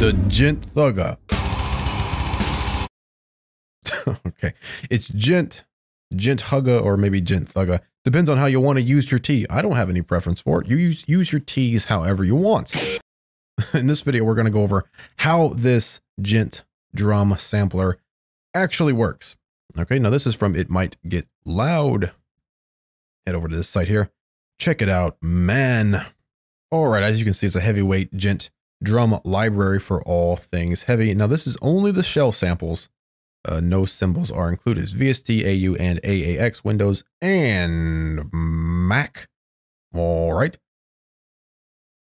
the Djenthuggah. Okay, it's Djenthuggah or maybe Djenthuggah. Depends on how you want to use your T. I don't have any preference for it. You use your T's however you want. In this video, we're going to go over how this djent drum sampler actually works. Okay, now this is from It Might Get Loud. Head over to this site here. Check it out, man. All right, as you can see, it's a heavyweight djent drum library for all things heavy. Now, this is only the shell samples. No cymbals are included. It's VST, AU, and AAX, Windows, and Mac. All right.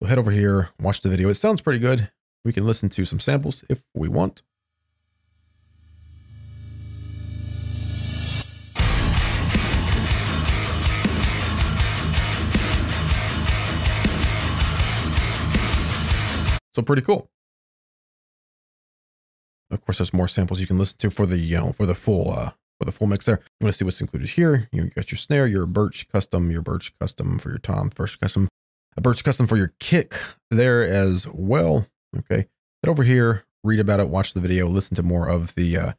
We'll head over here, watch the video. It sounds pretty good. We can listen to some samples if we want. So pretty cool. Of course, there's more samples you can listen to for the, you know, for the full mix there. You want to see what's included here. You got your snare, your birch custom for your tom, birch custom for your kick there as well. Okay. Head over here, read about it, watch the video, listen to more of the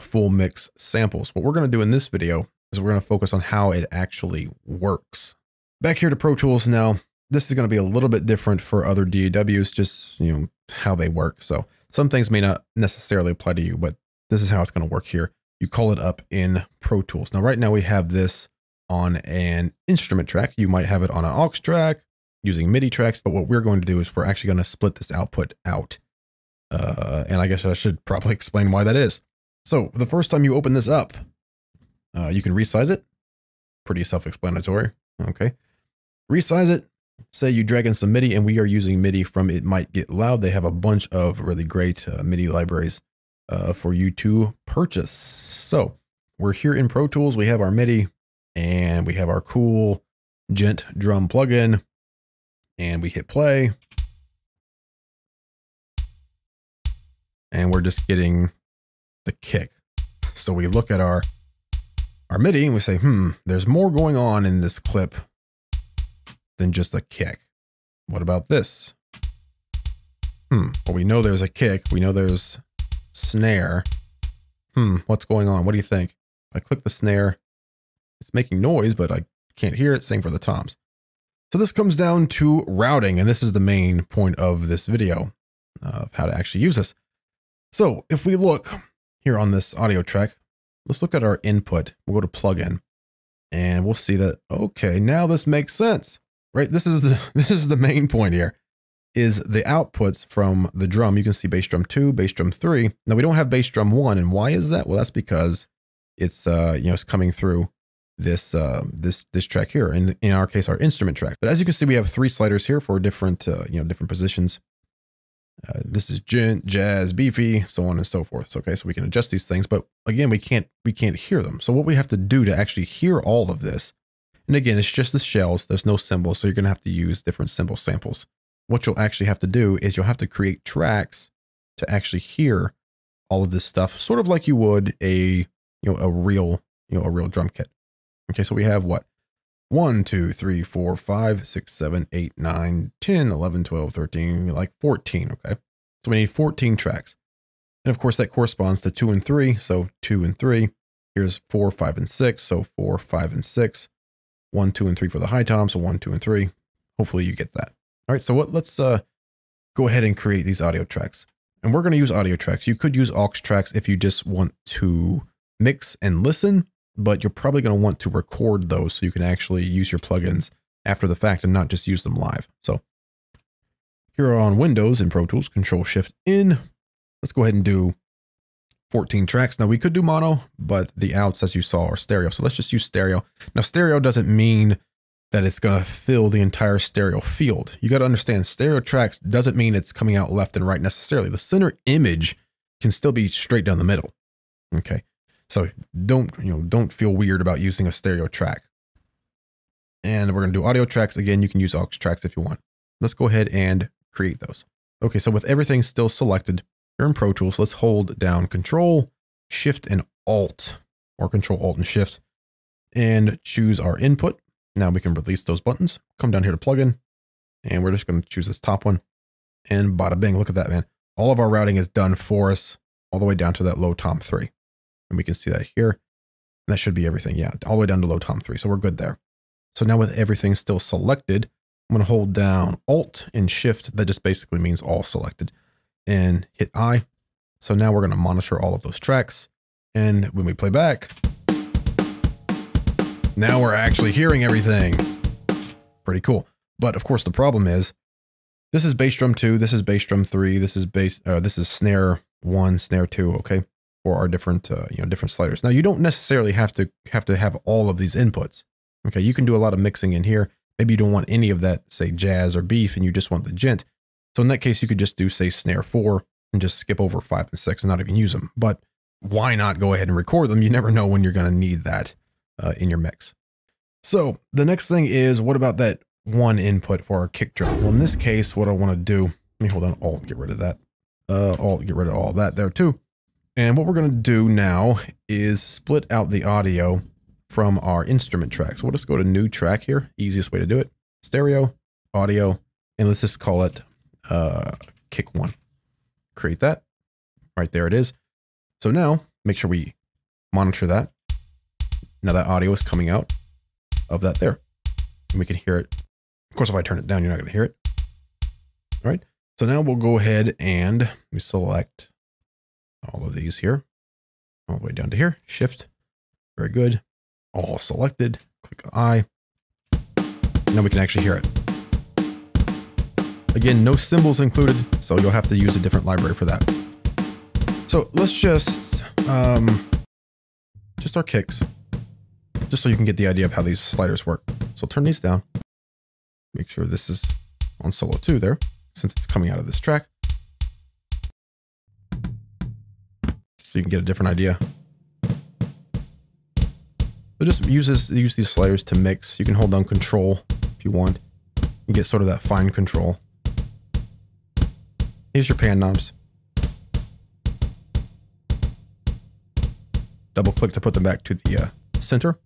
full mix samples. What we're going to do in this video is we're going to focus on how it actually works. Back here to Pro Tools now. This is going to be a little bit different for other DAWs, just, you know, how they work. So some things may not necessarily apply to you, but this is how it's going to work here. You call it up in Pro Tools. Now, right now we have this on an instrument track. You might have it on an aux track using MIDI tracks, but what we're going to do is we're actually going to split this output out. And I guess I should probably explain why that is. So the first time you open this up, you can resize it. Pretty self-explanatory. Okay. Resize it. Say you drag in some MIDI, and we are using MIDI from It Might Get Loud. They have a bunch of really great MIDI libraries for you to purchase. So we're here in Pro Tools. We have our MIDI, and we have our cool djent drum plugin, and we hit play. And we're just getting the kick. So we look at our MIDI, and we say, there's more going on in this clip than just a kick. What about this? Well, we know there's a kick. We know there's snare. What's going on? What do you think? I click the snare. It's making noise, but I can't hear it. Same for the toms. So this comes down to routing, and this is the main point of this video of how to actually use this. So if we look here on this audio track, let's look at our input. We'll go to plugin, and we'll see that, okay, now this makes sense. Right, this is the main point here, is the outputs from the drum. You can see bass drum 2, bass drum 3. Now we don't have bass drum 1, and why is that? Well, that's because it's it's coming through this this track here, and in our case, our instrument track. But as you can see, we have three sliders here for different different positions. This is djent, jazz, beefy, so on and so forth. Okay, so we can adjust these things, but again, we can't hear them. So what we have to do to actually hear all of this. And again, it's just the shells. There's no cymbals, so you're going to have to use different cymbal samples. What you'll actually have to do is you'll have to create tracks to actually hear all of this stuff, sort of like you would a real drum kit. Okay, so we have what? 1, 2, 3, 4, 5, 6, 7, 8, 9, 10, 11, 12, 13, like 14, okay? So we need 14 tracks. And of course, that corresponds to 2 and 3, so 2 and 3. Here's 4, 5, and 6, so 4, 5, and 6. 1, 2, and 3 for the high tom. So 1, 2, and 3, hopefully you get that. All right. So let's go ahead and create these audio tracks, and we're going to use audio tracks. You could use aux tracks if you just want to mix and listen, but you're probably going to want to record those so you can actually use your plugins after the fact and not just use them live. So here on Windows in Pro Tools, Control Shift N, let's go ahead and do 14 tracks. Now we could do mono, but the outs, as you saw, are stereo. So let's just use stereo. Now stereo doesn't mean that it's going to fill the entire stereo field. You got to understand, stereo tracks doesn't mean it's coming out left and right necessarily. The center image can still be straight down the middle. Okay. So don't feel weird about using a stereo track. And we're going to do audio tracks. Again, you can use aux tracks if you want. Let's go ahead and create those. Okay. So with everything still selected, here in Pro Tools, let's hold down Control, Shift, and Alt, or Control, Alt, and Shift, and choose our input. Now we can release those buttons. Come down here to Plugin, and we're just going to choose this top one, and bada bing, look at that, man. all of our routing is done for us all the way down to that low tom 3. And we can see that here. And that should be everything. Yeah, all the way down to low tom 3. So we're good there. So now with everything still selected, I'm going to hold down Alt and Shift. That just basically means all selected, and hit I. So now we're going to monitor all of those tracks. And when we play back, now we're actually hearing everything. Pretty cool. But of course the problem is this is bass drum 2, this is bass drum 3, this is snare 1, snare 2. Okay. For our different, different sliders. Now you don't necessarily have to have all of these inputs. Okay. You can do a lot of mixing in here. Maybe you don't want any of that, say jazz or beef, and you just want the djent. So in that case, you could just do say snare 4 and just skip over 5 and 6 and not even use them. But why not go ahead and record them? You never know when you're going to need that in your mix. So the next thing is, what about that one input for our kick drum? Well, in this case, what I want to do, let me hold on, Alt, get rid of that. Alt, get rid of all that there too. And what we're going to do now is split out the audio from our instrument track. So we'll just go to new track here. Easiest way to do it. Stereo, audio, and let's just call it kick 1. Create that. Right there it is. So now make sure we monitor that. Now that audio is coming out of that there. And we can hear it. Of course, if I turn it down, you're not going to hear it. All right. So now we'll go ahead and we select all of these here, all the way down to here. Shift. Very good. All selected. Click I. Now we can actually hear it. Again, no cymbals included, so you'll have to use a different library for that. So let's just our kicks, just so you can get the idea of how these sliders work. So turn these down. Make sure this is on solo 2 there, since it's coming out of this track. So you can get a different idea. So just use these sliders to mix. You can hold down Control if you want. You get sort of that fine control. Here's your pan knobs. Double click to put them back to the center.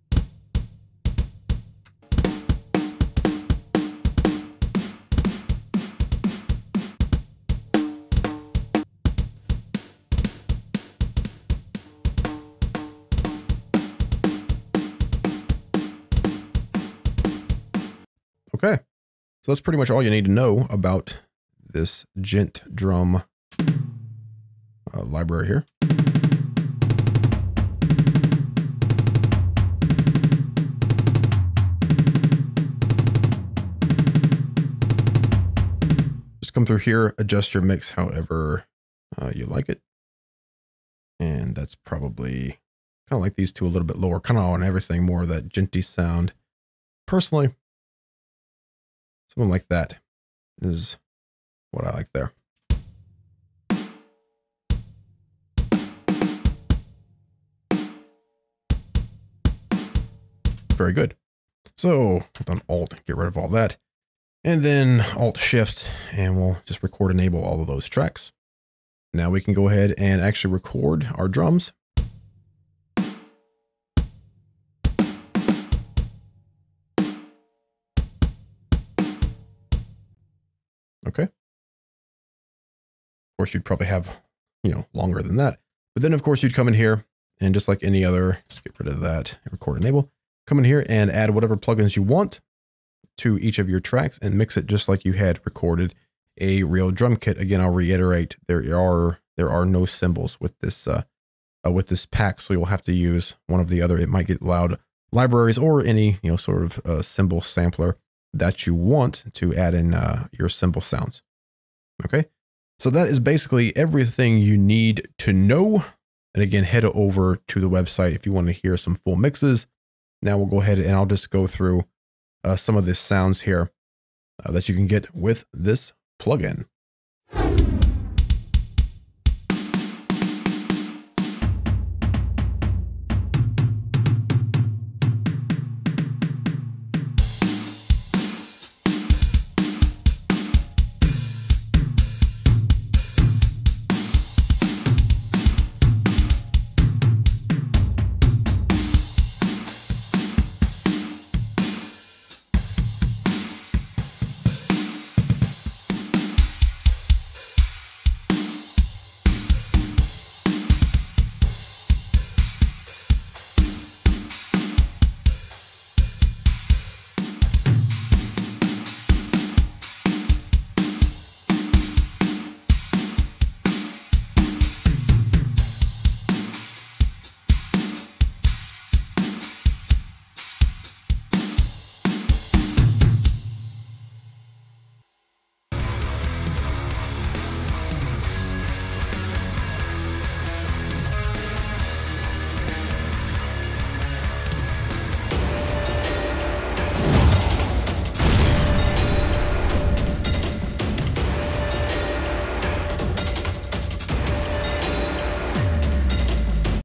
Okay, so that's pretty much all you need to know about this djent drum library here. Just come through here, adjust your mix however you like it. And that's probably kind of like these two, a little bit lower, kind of on everything, more of that djenty sound. Personally, something like that is what I like there. Very good. So hold on, Alt, get rid of all that. And then Alt Shift, and we'll just record enable all of those tracks. Now we can go ahead and actually record our drums. Okay. Of course, you'd probably have, longer than that. But then, of course, you'd come in here and just like any other, just get rid of that, record enable, come in here and add whatever plugins you want to each of your tracks and mix it just like you had recorded a real drum kit. Again, I'll reiterate, there are no cymbals with this pack. So you'll have to use one of the other It Might Get Loud libraries or any, sort of cymbal sampler that you want to add in your cymbal sounds. Okay. So that is basically everything you need to know. And again, head over to the website if you want to hear some full mixes. Now we'll go ahead and I'll just go through some of the sounds here that you can get with this plugin.